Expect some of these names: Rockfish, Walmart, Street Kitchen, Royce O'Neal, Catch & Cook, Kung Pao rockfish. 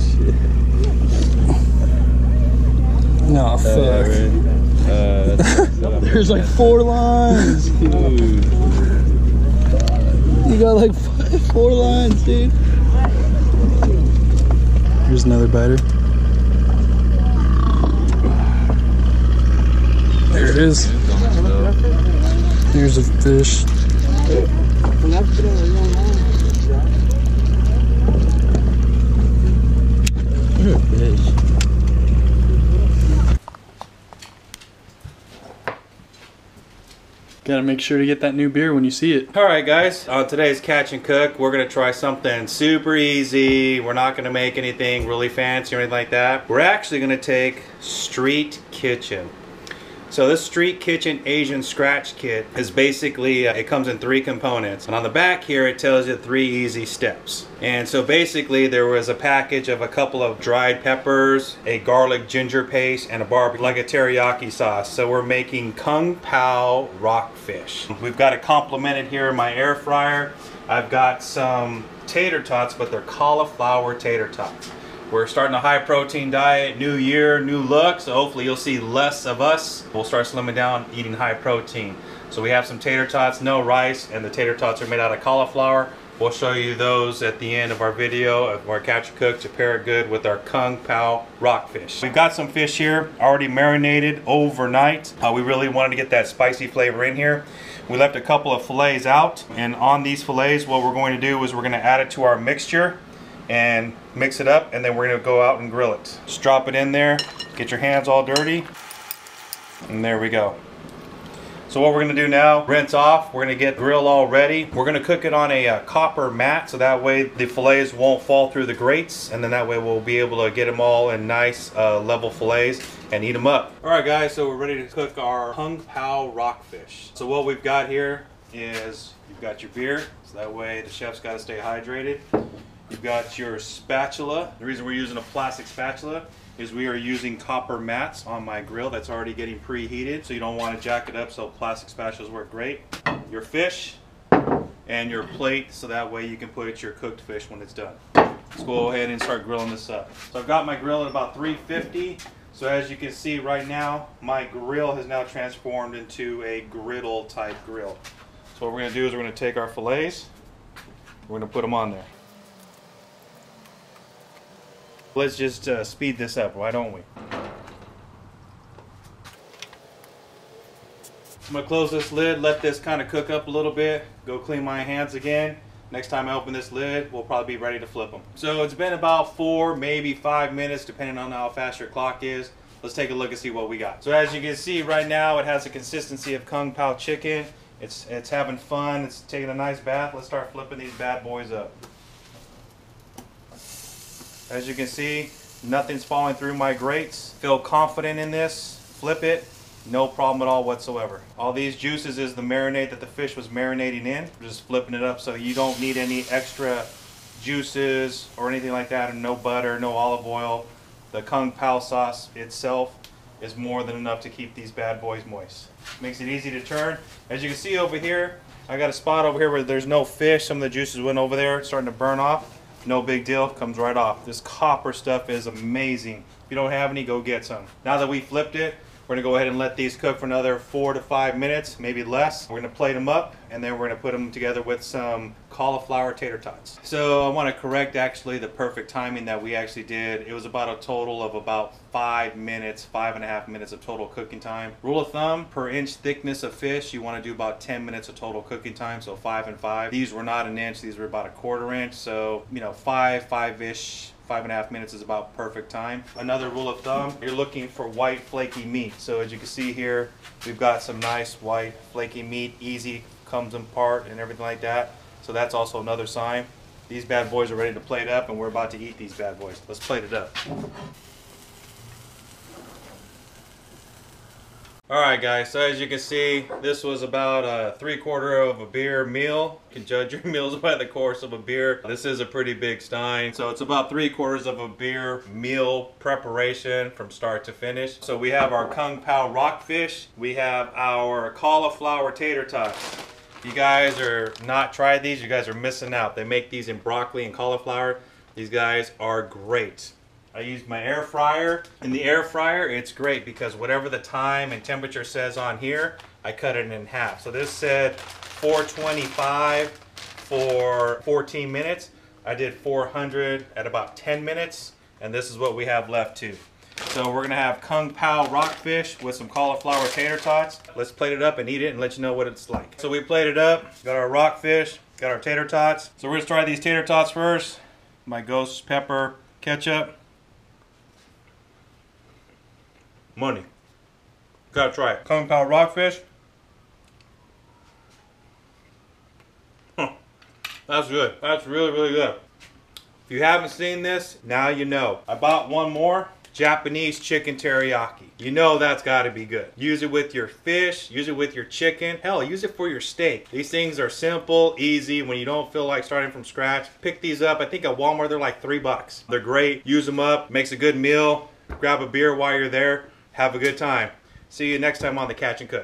shit. Nah, fuck. There's like 4 lines. Dude. You got like 4 lines, dude. Here's another biter. There it is. Here's a fish. What a fish. Gotta make sure to get that new beer when you see it. Alright guys, on today's Catch and Cook, we're gonna try something super easy. We're not gonna make anything really fancy or anything like that. We're actually gonna take Street Kitchen. So this Street Kitchen Asian Scratch Kit is basically, it comes in 3 components. And on the back here, it tells you 3 easy steps. And so basically, there was a package of a couple of dried peppers, a garlic ginger paste, and a barbecue, like a teriyaki sauce. So we're making Kung Pao rockfish. We've got it complemented here in my air fryer. I've got some tater tots, but they're cauliflower tater tots. We're starting a high protein diet, new year, new look, so hopefully you'll see less of us. We'll start slimming down, eating high protein. So we have some tater tots, no rice, and the tater tots are made out of cauliflower. We'll show you those at the end of our video of our Catch and Cook to pair it good with our Kung Pao rockfish. We've got some fish here already marinated overnight. We really wanted to get that spicy flavor in here. We left a couple of fillets out, and on these fillets, what we're going to do is we're going to add it to our mixture and mix it up, and then we're gonna go out and grill it. Just drop it in there, get your hands all dirty, and there we go. So what we're gonna do now, rinse off, we're gonna get grill all ready. We're gonna cook it on a copper mat, so that way the fillets won't fall through the grates, and then that way we'll be able to get them all in nice level fillets and eat them up. All right guys, so we're ready to cook our Kung Pao rockfish. So what we've got here is, you've got your beer, so that way the chef's gotta stay hydrated. You've got your spatula. The reason we're using a plastic spatula is we are using copper mats on my grill that's already getting preheated, so you don't want to jack it up, so plastic spatulas work great. Your fish and your plate, so that way you can put your cooked fish when it's done. Let's go ahead and start grilling this up. So I've got my grill at about 350. So as you can see right now, my grill has now transformed into a griddle type grill. So what we're gonna do is we're gonna take our fillets, we're gonna put them on there. Let's just speed this up, why don't we? I'm gonna close this lid, let this kind of cook up a little bit, go clean my hands again. Next time I open this lid, we'll probably be ready to flip them. So it's been about 4, maybe 5 minutes, depending on how fast your clock is. Let's take a look and see what we got. So as you can see right now, it has the consistency of Kung Pao chicken. It's having fun, it's taking a nice bath. Let's start flipping these bad boys up. As you can see, nothing's falling through my grates. Feel confident in this. Flip it, no problem at all whatsoever. All these juices is the marinade that the fish was marinating in. We're just flipping it up so you don't need any extra juices or anything like that, and no butter, no olive oil. The Kung Pao sauce itself is more than enough to keep these bad boys moist. Makes it easy to turn. As you can see over here, I got a spot over here where there's no fish. Some of the juices went over there, starting to burn off. No big deal, comes right off. This copper stuff is amazing. If you don't have any, go get some. Now that we flipped it, we're gonna go ahead and let these cook for another 4 to 5 minutes, maybe less. We're gonna plate them up, and then we're gonna put them together with some cauliflower tater tots. So I wanna correct actually the perfect timing that we actually did. It was about a total of about 5 minutes, 5.5 minutes of total cooking time. Rule of thumb, per inch thickness of fish, you wanna do about 10 minutes of total cooking time, so 5 and 5. These were not an inch, these were about 1/4 inch, so you know, 5-ish. 5.5 minutes is about perfect time. Another rule of thumb, you're looking for white flaky meat. So as you can see here, we've got some nice white flaky meat, easy, comes apart and everything like that. So that's also another sign. These bad boys are ready to plate up, and we're about to eat these bad boys. Let's plate it up. All right guys, so as you can see, this was about a 3/4 of a beer meal. You can judge your meals by the course of a beer. This is a pretty big stein. So it's about 3/4 of a beer meal preparation from start to finish. So we have our Kung Pao rockfish. We have our cauliflower tater tots. You guys are not tried these, you guys are missing out. They make these in broccoli and cauliflower. These guys are great. I used my air fryer. In the air fryer, it's great because whatever the time and temperature says on here, I cut it in half. So this said 425 for 14 minutes. I did 400 at about 10 minutes, and this is what we have left too. So we're gonna have Kung Pao rockfish with some cauliflower tater tots. Let's plate it up and eat it and let you know what it's like. So we plated up, got our rockfish, got our tater tots. So we're gonna try these tater tots first. My ghost pepper ketchup. Money. Gotta try it. Kung Pao rockfish. Huh. That's good. That's really, really good. If you haven't seen this, now you know. I bought one more. Japanese chicken teriyaki. You know that's gotta be good. Use it with your fish, use it with your chicken, hell, use it for your steak. These things are simple, easy, when you don't feel like starting from scratch. Pick these up, I think at Walmart they're like $3. They're great, use them up, makes a good meal. Grab a beer while you're there, have a good time. See you next time on the Catch and Cook.